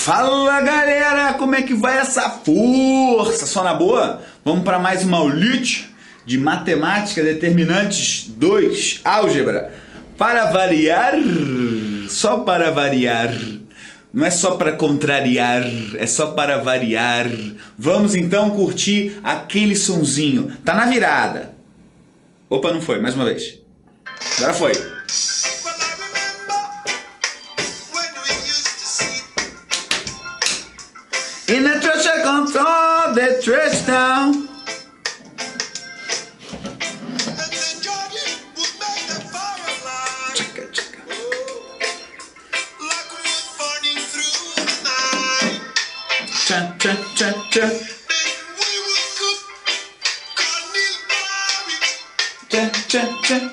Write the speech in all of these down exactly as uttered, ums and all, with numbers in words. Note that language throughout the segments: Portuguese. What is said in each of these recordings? Fala galera, como é que vai essa força? Só na boa? Vamos para mais uma aulite de matemática determinantes dois, álgebra. Para variar, só para variar, não é só para contrariar, é só para variar. Vamos então curtir aquele sonzinho, tá na virada. Opa, não foi, mais uma vez. Agora foi. In the trash I control the trash down. Cha cha cha cha. Cha cha cha.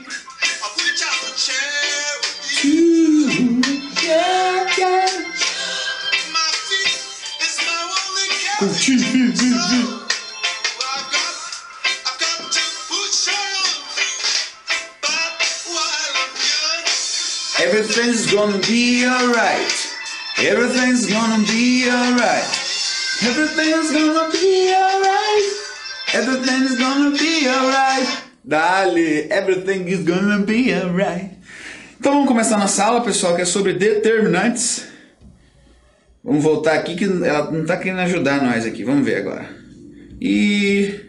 Everything's gonna be alright. Everything's gonna be alright. Everything's gonna be alright. Everything's gonna be alright. Dale, everything is gonna be alright. Então vamos começar nossa aula, pessoal, que é sobre determinantes. Vamos voltar aqui que ela não está querendo ajudar nós aqui. Vamos ver agora. E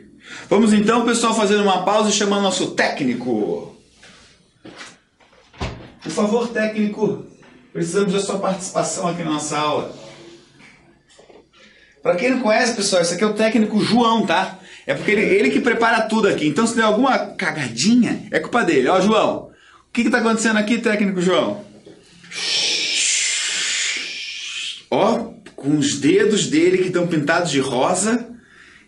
vamos então, pessoal, fazendo uma pausa e chamando nosso técnico. Por favor, técnico, precisamos da sua participação aqui na nossa aula. Para quem não conhece, pessoal, esse aqui é o técnico João, tá? É porque ele, ele que prepara tudo aqui. Então se der alguma cagadinha, é culpa dele. Ó, João, o que está acontecendo aqui, técnico João? Ó, com os dedos dele que estão pintados de rosa,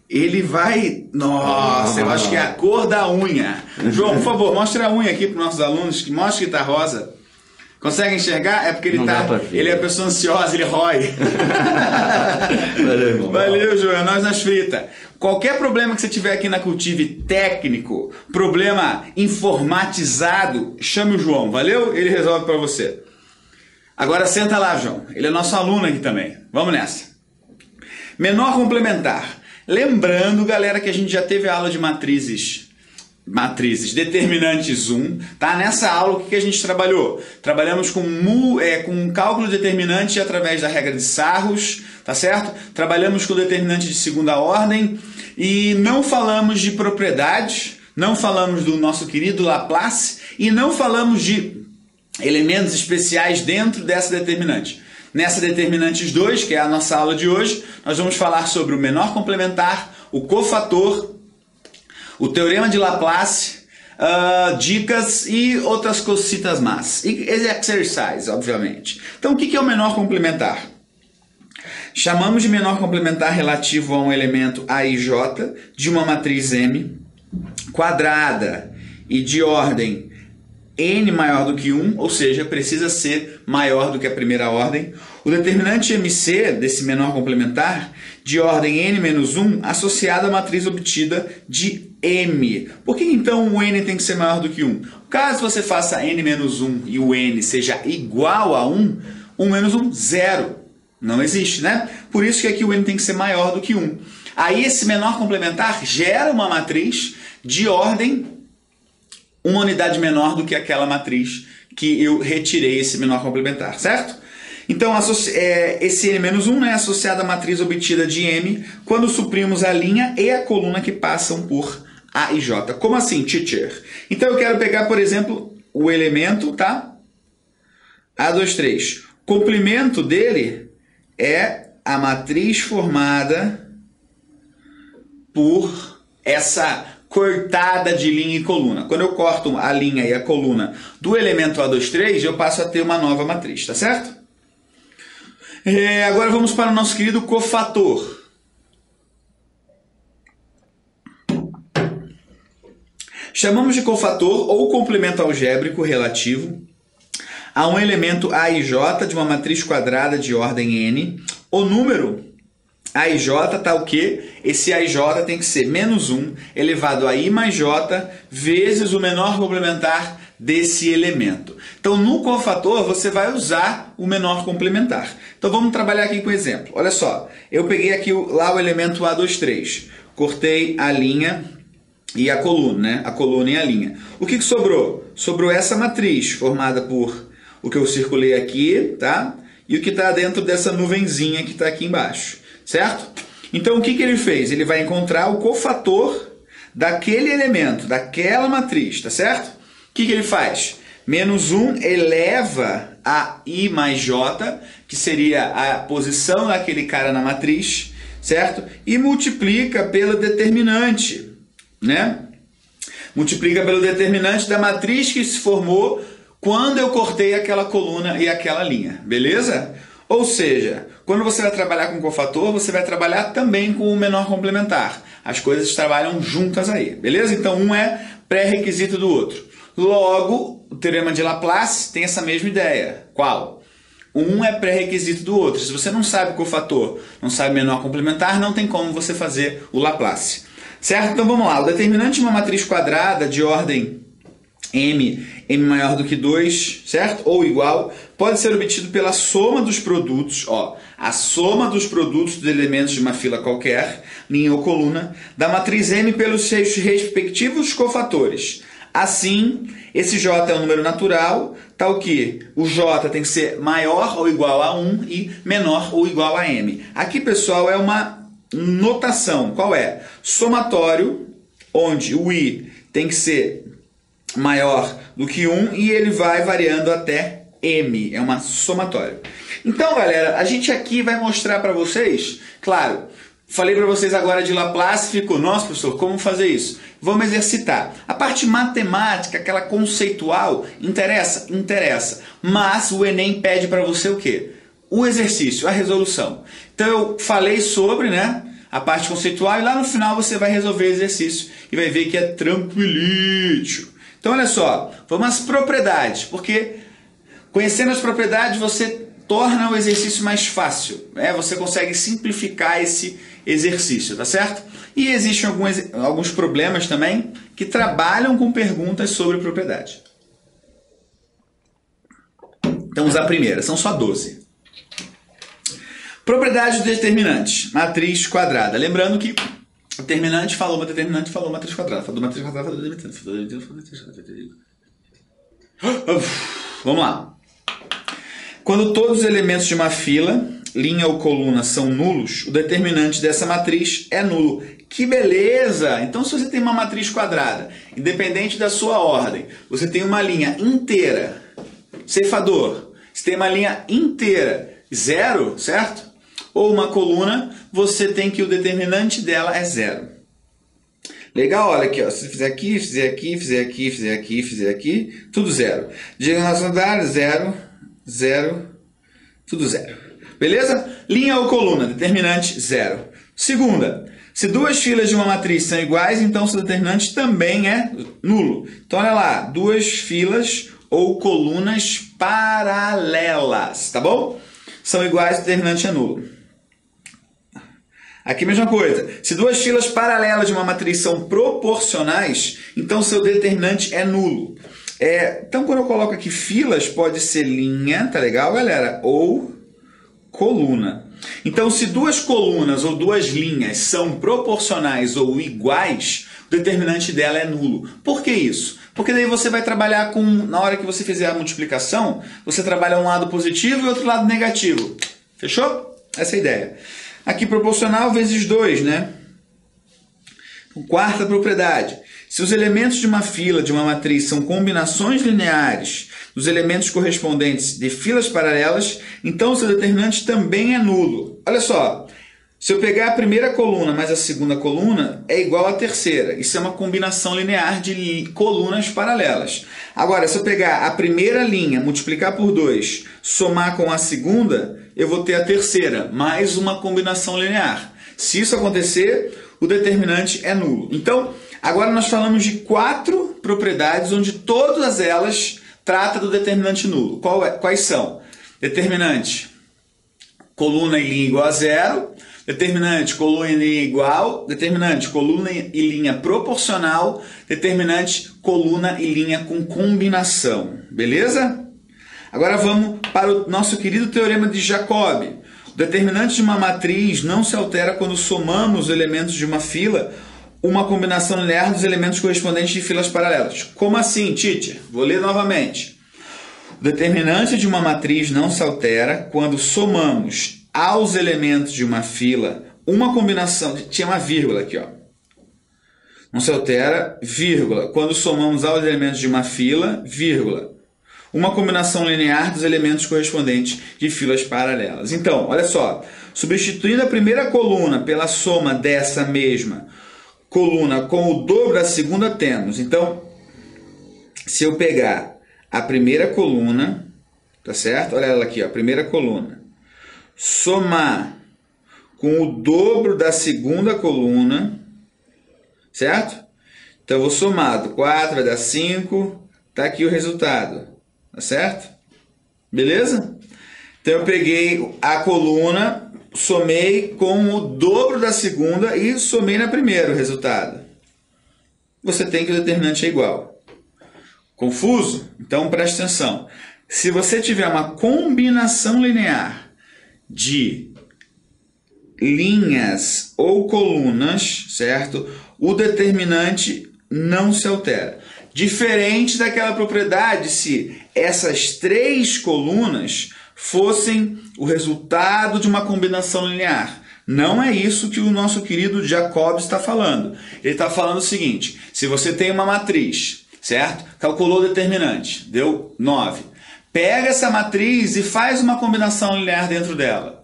ele vai... Nossa, eu acho que é a cor da unha. João, por favor, mostra a unha aqui para os nossos alunos, que mostra que tá rosa. Consegue enxergar? É porque ele não tá... Ele é pessoa ansiosa, ele rói. Valeu, irmão. Valeu, João. Nós nas fritas. Qualquer problema que você tiver aqui na Cultive Técnico, problema informatizado, chame o João, valeu? Ele resolve para você. Agora senta lá, João. Ele é nosso aluno aqui também. Vamos nessa. Menor complementar. Lembrando, galera, que a gente já teve aula de matrizes, matrizes determinantes um. Tá? Nessa aula, o que a gente trabalhou? Trabalhamos com, mu, é, com cálculo determinante através da regra de Sarros, tá certo? Trabalhamos com determinante de segunda ordem e não falamos de propriedades, não falamos do nosso querido Laplace e não falamos de elementos especiais dentro dessa determinante. Nessa determinantes dois, que é a nossa aula de hoje, nós vamos falar sobre o menor complementar, o cofator, o teorema de Laplace, uh, dicas e outras cositas más. E exercícios, obviamente. Então, o que é o menor complementar? Chamamos de menor complementar relativo a um elemento A e J de uma matriz M quadrada e de ordem n maior do que um, ou seja, precisa ser maior do que a primeira ordem. O determinante M C desse menor complementar, de ordem n menos um, associado à matriz obtida de M. Por que então o n tem que ser maior do que um? Caso você faça n menos um e o n seja igual a um, um menos um, zero. Não existe, né? Por isso que aqui o n tem que ser maior do que um. Aí esse menor complementar gera uma matriz de ordem uma unidade menor do que aquela matriz que eu retirei esse menor complementar, certo? Então, esse n menos um é associado à matriz obtida de M quando suprimos a linha e a coluna que passam por A e J. Como assim, teacher? Então, eu quero pegar, por exemplo, o elemento, tá? A dois, três. O complemento dele é a matriz formada por essa cortada de linha e coluna. Quando eu corto a linha e a coluna do elemento A dois, três, eu passo a ter uma nova matriz, tá certo? É, agora vamos para o nosso querido cofator. Chamamos de cofator ou complemento algébrico relativo a um elemento A e J de uma matriz quadrada de ordem N. O número A e J tá o quê? Esse A e J tem que ser menos um elevado a I mais J vezes o menor complementar desse elemento. Então, no cofator, você vai usar o menor complementar. Então, vamos trabalhar aqui com exemplo. Olha só, eu peguei aqui lá o elemento A vinte e três, cortei a linha e a coluna, né? A coluna e a linha. O que que sobrou? Sobrou essa matriz, formada por o que eu circulei aqui, tá? E o que está dentro dessa nuvenzinha que está aqui embaixo, certo? Então, o que que ele fez? Ele vai encontrar o cofator daquele elemento, daquela matriz, tá certo? O que que ele faz? Menos um eleva a i mais j, que seria a posição daquele cara na matriz, certo? E multiplica pela determinante, né? Multiplica pelo determinante da matriz que se formou quando eu cortei aquela coluna e aquela linha, beleza? Ou seja, quando você vai trabalhar com cofator, você vai trabalhar também com o menor complementar. As coisas trabalham juntas aí, beleza? Então, um é pré-requisito do outro. Logo, o teorema de Laplace tem essa mesma ideia. Qual? Um é pré-requisito do outro. Se você não sabe cofator, não sabe menor complementar, não tem como você fazer o Laplace. Certo? Então, vamos lá. O determinante de uma matriz quadrada de ordem m, m maior do que dois, certo? Ou igual, pode ser obtido pela soma dos produtos, ó, a soma dos produtos dos elementos de uma fila qualquer, linha ou coluna, da matriz m pelos seus respectivos cofatores. Assim, esse j é um número natural, tal que o j tem que ser maior ou igual a um e menor ou igual a m. Aqui, pessoal, é uma notação. Qual é? Somatório, onde o i tem que ser maior do que um e ele vai variando até m, é uma somatória. Então, galera, a gente aqui vai mostrar para vocês, claro, falei para vocês agora de Laplace, ficou, nossa, professor, como fazer isso? Vamos exercitar. A parte matemática, aquela conceitual, interessa? Interessa. Mas o Enem pede para você o quê? O exercício, a resolução. Então, eu falei sobre, né? A parte conceitual e lá no final você vai resolver o exercício e vai ver que é tranquilíssimo. Então, olha só, vamos às propriedades, porque conhecendo as propriedades você torna o exercício mais fácil, né? Você consegue simplificar esse exercício, tá certo? E existem alguns, alguns problemas também que trabalham com perguntas sobre propriedade. Então, vamos à primeira, são só doze. Propriedades determinantes, matriz quadrada. Lembrando que determinante falou uma determinante, falou matriz quadrada, falou matriz quadrada, falou determinante, falou determinante. Vamos lá. Quando todos os elementos de uma fila, linha ou coluna são nulos, o determinante dessa matriz é nulo. Que beleza! Então, se você tem uma matriz quadrada, independente da sua ordem, você tem uma linha inteira, ceifador, você tem uma linha inteira, zero, certo? Ou uma coluna, você tem que o determinante dela é zero. Legal, olha aqui, ó. Se fizer aqui, fizer aqui, fizer aqui, fizer aqui, fizer aqui, tudo zero. Diagonal solidária, zero, zero, tudo zero. Beleza? Linha ou coluna, determinante zero. Segunda, se duas filas de uma matriz são iguais, então seu determinante também é nulo. Então, olha lá, duas filas ou colunas paralelas, tá bom? São iguais, o determinante é nulo. Aqui a mesma coisa. Se duas filas paralelas de uma matriz são proporcionais, então seu determinante é nulo. É, então, quando eu coloco aqui filas, pode ser linha, tá legal, galera? Ou coluna. Então, se duas colunas ou duas linhas são proporcionais ou iguais, o determinante dela é nulo. Por que isso? Porque daí você vai trabalhar com, na hora que você fizer a multiplicação, você trabalha um lado positivo e outro lado negativo. Fechou? Essa é a ideia. Aqui proporcional vezes dois, né? Quarta propriedade. Se os elementos de uma fila de uma matriz são combinações lineares dos elementos correspondentes de filas paralelas, então seu determinante também é nulo. Olha só, se eu pegar a primeira coluna mais a segunda coluna, é igual à terceira. Isso é uma combinação linear de colunas paralelas. Agora, se eu pegar a primeira linha, multiplicar por dois, somar com a segunda, eu vou ter a terceira, mais uma combinação linear. Se isso acontecer, o determinante é nulo. Então, agora nós falamos de quatro propriedades, onde todas elas tratam do determinante nulo. Qual é? Quais são? Determinante coluna e linha igual a zero. determinante coluna e linha igual, determinante coluna e linha proporcional, determinante coluna e linha com combinação, beleza? Agora vamos para o nosso querido teorema de Jacobi. O determinante de uma matriz não se altera quando somamos os elementos de uma fila, uma combinação linear dos elementos correspondentes de filas paralelas. Como assim, teacher? Vou ler novamente. O determinante de uma matriz não se altera quando somamos aos elementos de uma fila uma combinação... Tinha uma vírgula aqui, ó. Não se altera, vírgula. Quando somamos aos elementos de uma fila, vírgula. Uma combinação linear dos elementos correspondentes de filas paralelas. Então, olha só. Substituindo a primeira coluna pela soma dessa mesma coluna com o dobro da segunda, temos. Então, se eu pegar a primeira coluna, tá certo? Olha ela aqui, ó, a primeira coluna. Somar com o dobro da segunda coluna, certo? Então, eu vou somar do quatro, vai dar cinco, tá aqui o resultado, tá certo? Beleza? Então, eu peguei a coluna... Somei com o dobro da segunda e somei na primeira o resultado. Você tem que o determinante é igual. Confuso? Então preste atenção. Se você tiver uma combinação linear de linhas ou colunas, certo? O determinante não se altera. Diferente daquela propriedade se essas três colunas fossem o resultado de uma combinação linear. Não é isso que o nosso querido Jacobi está falando. Ele está falando o seguinte: se você tem uma matriz, certo? Calculou o determinante, deu nove. Pega essa matriz e faz uma combinação linear dentro dela.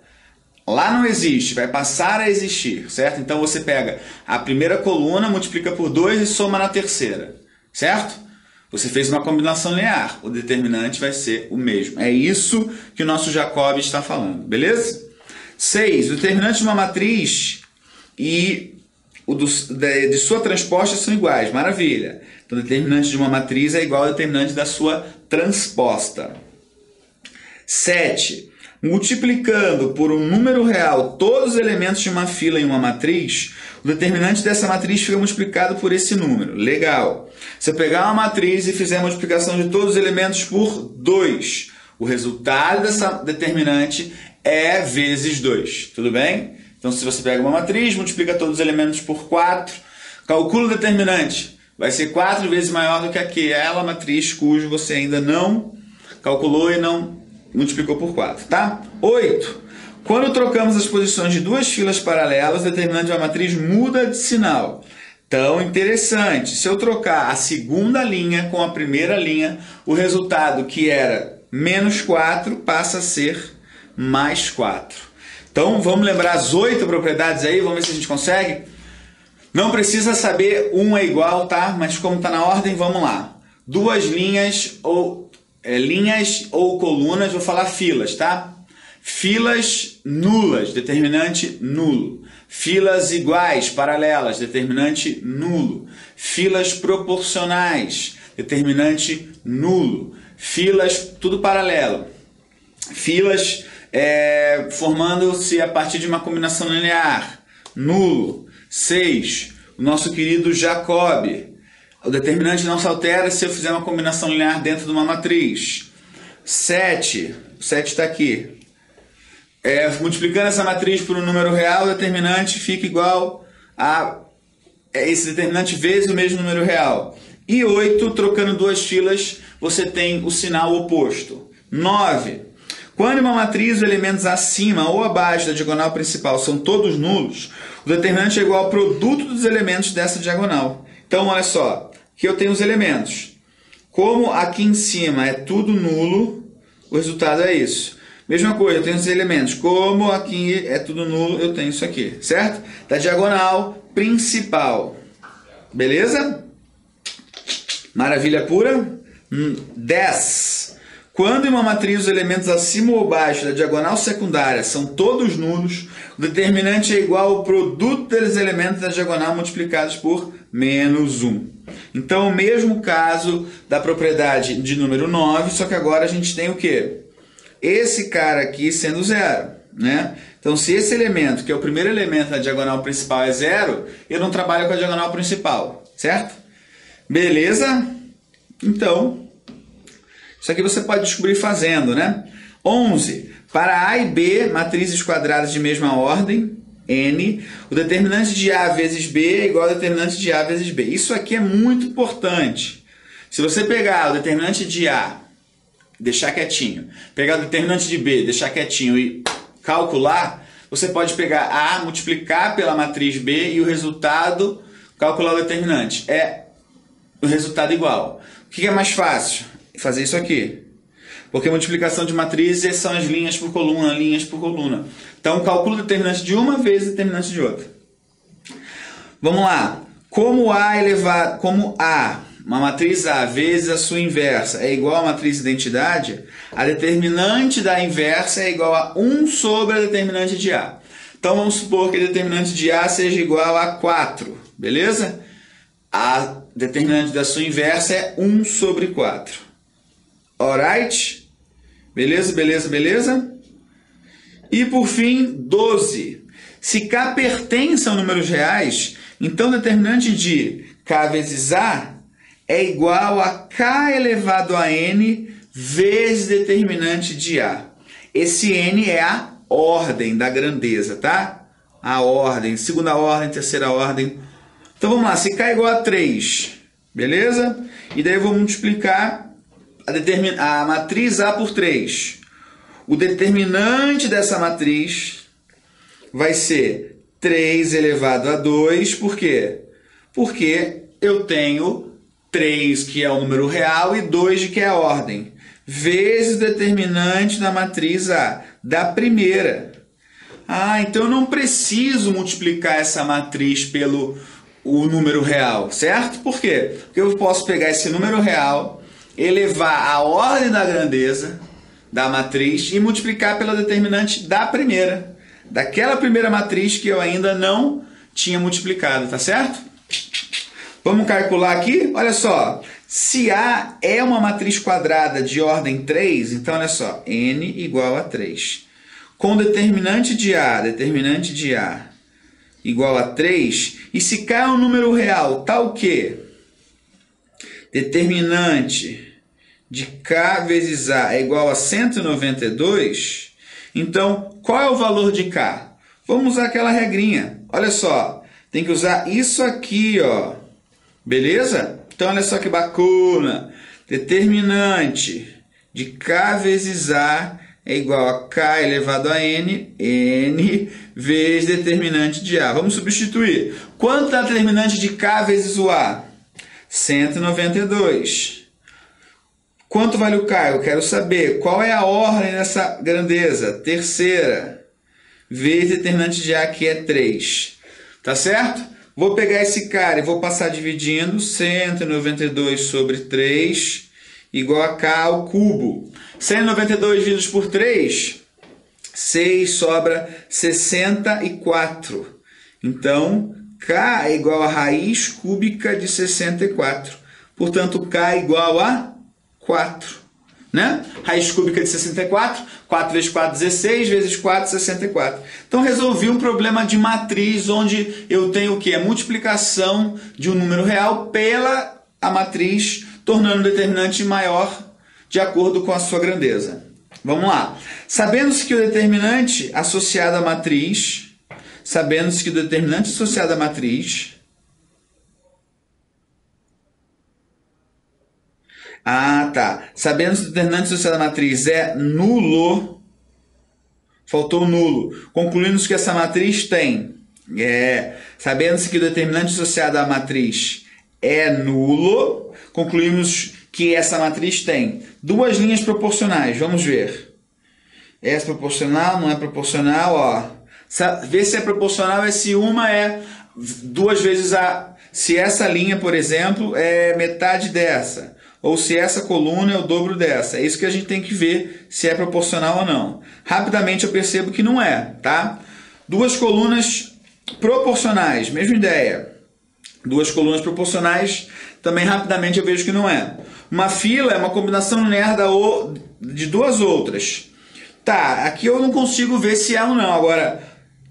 Lá não existe, vai passar a existir, certo? Então você pega a primeira coluna, multiplica por dois e soma na terceira, certo? Você fez uma combinação linear, o determinante vai ser o mesmo. É isso que o nosso Jacobi está falando, beleza? seis. O determinante de uma matriz e o do, de, de sua transposta são iguais. Maravilha! Então, o determinante de uma matriz é igual ao determinante da sua transposta. sete. Multiplicando por um número real todos os elementos de uma fila em uma matriz, o determinante dessa matriz fica multiplicado por esse número. Legal! Se eu pegar uma matriz e fizer a multiplicação de todos os elementos por dois, o resultado dessa determinante é vezes dois. Tudo bem? Então, se você pega uma matriz, multiplica todos os elementos por quatro, calcula o determinante, vai ser quatro vezes maior do que aquela matriz cujo você ainda não calculou e não multiplicou por quatro, tá? oito. Quando trocamos as posições de duas filas paralelas, o determinante de uma matriz muda de sinal. Então, interessante. Se eu trocar a segunda linha com a primeira linha, o resultado que era menos quatro passa a ser mais quatro. Então, vamos lembrar as oito propriedades aí, vamos ver se a gente consegue. Não precisa saber um é igual, tá? Mas como está na ordem, vamos lá. Duas linhas ou é, linhas ou colunas, vou falar filas, tá? Filas nulas, determinante nulo. Filas iguais, paralelas, determinante nulo. Filas proporcionais, determinante nulo. Filas, tudo paralelo. Filas é, formando-se a partir de uma combinação linear, nulo. seis. O nosso querido Jacobi. O determinante não se altera se eu fizer uma combinação linear dentro de uma matriz. sete. O sete está aqui. É, multiplicando essa matriz por um número real, o determinante fica igual a esse determinante vezes o mesmo número real. E oito, trocando duas filas, você tem o sinal oposto. nove. Quando em uma matriz os elementos acima ou abaixo da diagonal principal são todos nulos, o determinante é igual ao produto dos elementos dessa diagonal. Então, olha só, aqui eu tenho os elementos. Como aqui em cima é tudo nulo, o resultado é isso. Mesma coisa, eu tenho os elementos. Como aqui é tudo nulo, eu tenho isso aqui, certo? Da diagonal principal. Beleza? Maravilha pura. dez. Quando em uma matriz os elementos acima ou abaixo da diagonal secundária são todos nulos, o determinante é igual ao produto dos elementos da diagonal multiplicados por menos um. Então, o mesmo caso da propriedade de número nove, só que agora a gente tem o quê? Esse cara aqui sendo zero. né? Então, se esse elemento, que é o primeiro elemento da diagonal principal, é zero, eu não trabalho com a diagonal principal, certo? Beleza? Então, isso aqui você pode descobrir fazendo, né? onze. Para A e B, matrizes quadradas de mesma ordem, N, o determinante de A vezes B é igual ao determinante de A vezes B. Isso aqui é muito importante. Se você pegar o determinante de A, deixar quietinho, pegar o determinante de B, deixar quietinho e calcular, você pode pegar A, multiplicar pela matriz B e o resultado, calcular o determinante. É o resultado igual. O que é mais fácil? Fazer isso aqui. Porque multiplicação de matrizes são as linhas por coluna, linhas por coluna. Então, calculo o determinante de uma vez o determinante de outra. Vamos lá. Como A elevado, como A, uma matriz A vezes a sua inversa é igual à matriz identidade, a determinante da inversa é igual a um sobre a determinante de A. Então, vamos supor que a determinante de A seja igual a quatro, beleza? A determinante da sua inversa é um sobre quatro. Alright? Beleza, beleza, beleza? E por fim, doze. Se K pertence a números reais, então o determinante de K vezes A é igual a K elevado a N vezes determinante de A. Esse N é a ordem da grandeza, tá? A ordem, segunda ordem, terceira ordem. Então vamos lá, se K é igual a três, beleza? E daí eu vou multiplicar A, determin... a matriz A por três. O determinante dessa matriz vai ser três elevado a dois. Por quê? Porque eu tenho três, que é o número real, e dois, que é a ordem, vezes o determinante da matriz A, da primeira. Ah, então eu não preciso multiplicar essa matriz pelo o número real, certo? Por quê? Porque eu posso pegar esse número real, elevar a ordem da grandeza da matriz e multiplicar pela determinante da primeira, daquela primeira matriz que eu ainda não tinha multiplicado, tá certo? Vamos calcular aqui? Olha só, se A é uma matriz quadrada de ordem três, então olha só, N igual a três. Com determinante de A, determinante de A igual a três, e se K é um número real, tal que determinante de K vezes A é igual a cento e noventa e dois, então qual é o valor de K? Vamos usar aquela regrinha. Olha só, tem que usar isso aqui, ó. Beleza? Então olha só que bacana. Determinante de K vezes A é igual a K elevado a N, N vezes determinante de A. Vamos substituir. Quanto é a determinante de K vezes o A? cento e noventa e dois. Quanto vale o K? Eu quero saber qual é a ordem dessa grandeza. Terceira. Vezes determinante de A, que é três. Tá certo? Vou pegar esse cara e vou passar dividindo. cento e noventa e dois sobre três igual a K ao cubo. cento e noventa e dois dividido por três, seis, sobra sessenta e quatro. Então, K é igual a raiz cúbica de sessenta e quatro. Portanto, K é igual a quatro. Né? Raiz cúbica de sessenta e quatro. quatro vezes quatro, dezesseis. Vezes quatro, sessenta e quatro. Então, resolvi um problema de matriz, onde eu tenho o que? A multiplicação de um número real pela a matriz, tornando o determinante maior de acordo com a sua grandeza. Vamos lá. Sabendo-se que o determinante associado à matriz... Sabendo-se que o determinante associado à matriz... Ah, tá. Sabendo-se que o determinante associado à matriz é nulo... Faltou nulo. Concluindo-se que essa matriz tem... É. Sabendo-se que o determinante associado à matriz é nulo... Concluímos que essa matriz tem duas linhas proporcionais. Vamos ver. É proporcional, não é proporcional, ó... Ver se é proporcional é se uma é duas vezes a... Se essa linha, por exemplo, é metade dessa. Ou se essa coluna é o dobro dessa. É isso que a gente tem que ver se é proporcional ou não. Rapidamente eu percebo que não é, tá? Duas colunas proporcionais, mesma ideia. Duas colunas proporcionais, também rapidamente eu vejo que não é. Uma fila é uma combinação linear de duas outras. Tá, aqui eu não consigo ver se é ou não. Agora,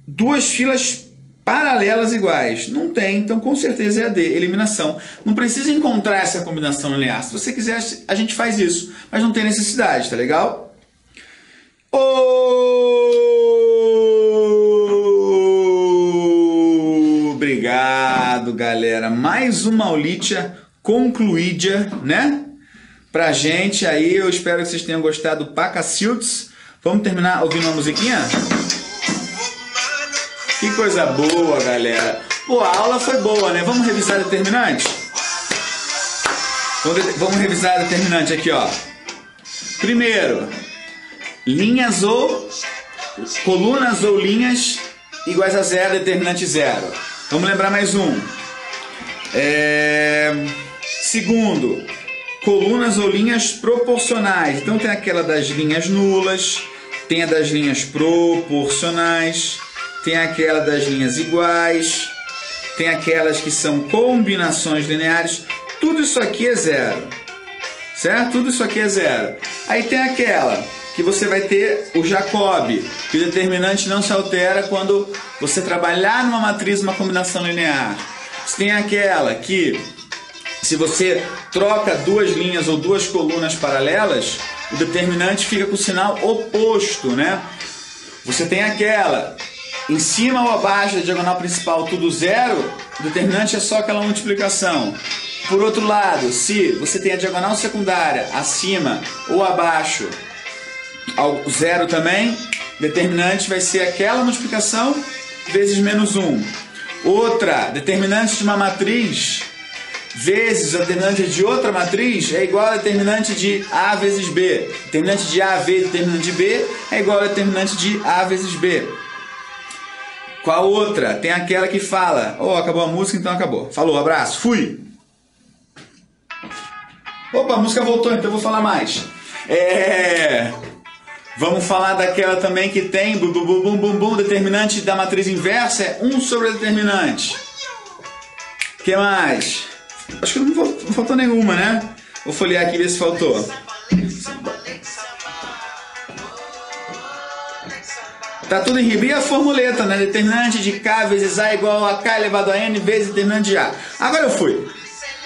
duas filas paralelas iguais. Não tem, então com certeza é a D, eliminação. Não precisa encontrar essa combinação linear. Se você quiser, a gente faz isso. Mas não tem necessidade, tá legal? Obrigado, galera. Mais uma aulinha concluída, né? Pra gente aí. Eu espero que vocês tenham gostado pra cacildes. Vamos terminar ouvindo uma musiquinha? Que coisa boa, galera. Pô, a aula foi boa, né? Vamos revisar determinante? Vamos revisar determinante aqui, ó. Primeiro, linhas ou... colunas ou linhas iguais a zero, determinante zero. Vamos lembrar mais um. É... Segundo, colunas ou linhas proporcionais. Então tem aquela das linhas nulas... tem a das linhas proporcionais, tem aquela das linhas iguais, tem aquelas que são combinações lineares. Tudo isso aqui é zero, certo? Tudo isso aqui é zero. Aí tem aquela que você vai ter o Jacobi, que o determinante não se altera quando você trabalhar numa matriz, uma combinação linear. Tem aquela que, se você troca duas linhas ou duas colunas paralelas, o determinante fica com o sinal oposto, né? Você tem aquela, em cima ou abaixo da diagonal principal, tudo zero, o determinante é só aquela multiplicação. Por outro lado, se você tem a diagonal secundária acima ou abaixo, ao zero também, o determinante vai ser aquela multiplicação vezes menos um. Outra, determinante de uma matriz vezes a determinante de outra matriz é igual a determinante de A vezes B. Determinante de A vezes determinante de B é igual a determinante de A vezes B. Qual outra? Tem aquela que fala... Oh, acabou a música, então acabou. Falou, abraço, fui! Opa, a música voltou, então eu vou falar mais. É... Vamos falar daquela também que tem... Bum, bum, bum, bum, bum, determinante da matriz inversa é um sobre a determinante. O que mais? Acho que não faltou nenhuma, né? Vou folhear aqui e ver se faltou. Tá tudo em riba. E a formuleta, né? Determinante de K vezes A igual a K elevado a N vezes determinante de A. Agora eu fui.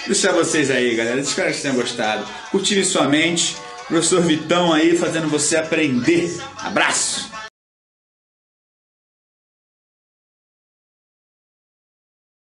Deixar vocês aí, galera. Espero que vocês tenham gostado. Cultive sua mente. Professor Vitão aí fazendo você aprender. Abraço!